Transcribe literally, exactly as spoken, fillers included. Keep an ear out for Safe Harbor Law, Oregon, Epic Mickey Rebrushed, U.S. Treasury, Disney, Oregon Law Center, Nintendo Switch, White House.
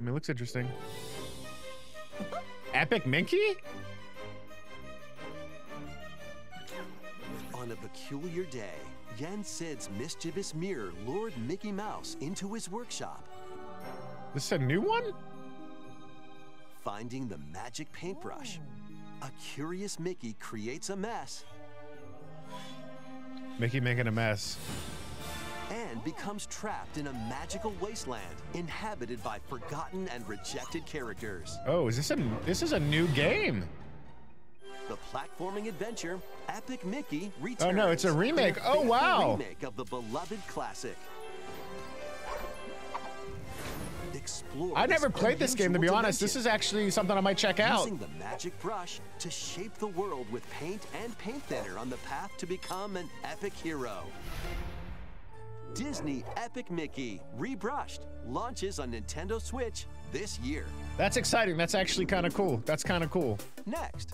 I mean, it looks interesting. Epic Mickey? On a peculiar day, Yen Sid's mischievous mirror lured Mickey Mouse into his workshop. This is a new one? Finding the magic paintbrush, a curious Mickey creates a mess. Mickey making a mess. And becomes trapped in a magical wasteland inhabited by forgotten and rejected characters. Oh, is this a this is a new game? The platforming adventure, Epic Mickey Returns. Oh no, it's a remake. Oh wow! Remake of the beloved classic. Explore I never played this game, to be honest. Dimension. This is actually something I might check out. Using the magic brush to shape the world with paint and paint thinner on the path to become an epic hero. Disney Epic Mickey Rebrushed launches on Nintendo Switch this year. That's exciting. That's actually kind of cool. That's kind of cool. Next.